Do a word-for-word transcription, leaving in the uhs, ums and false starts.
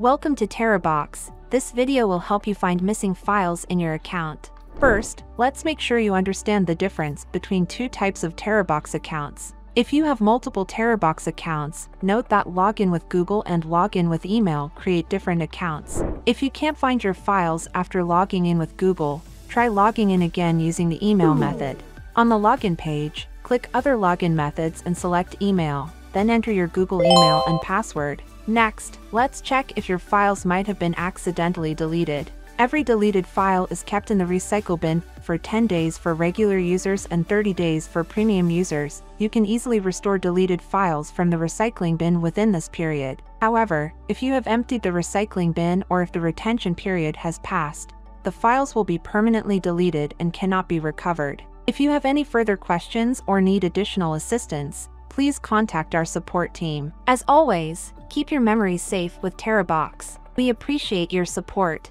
Welcome to TeraBox. This video will help you find missing files in your account. First, let's make sure you understand the difference between two types of TeraBox accounts. If you have multiple TeraBox accounts, note that login with Google and login with email create different accounts. If you can't find your files after logging in with Google, try logging in again using the email method. On the login page, click Other Login Methods and select Email, then enter your Google email and password. Next, let's check if your files might have been accidentally deleted. Every deleted file is kept in the recycle bin for ten days for regular users and thirty days for premium users. You can easily restore deleted files from the recycling bin within this period. However, if you have emptied the recycling bin or if the retention period has passed, the files will be permanently deleted and cannot be recovered. If you have any further questions or need additional assistance, please contact our support team. As always, keep your memories safe with TeraBox. We appreciate your support.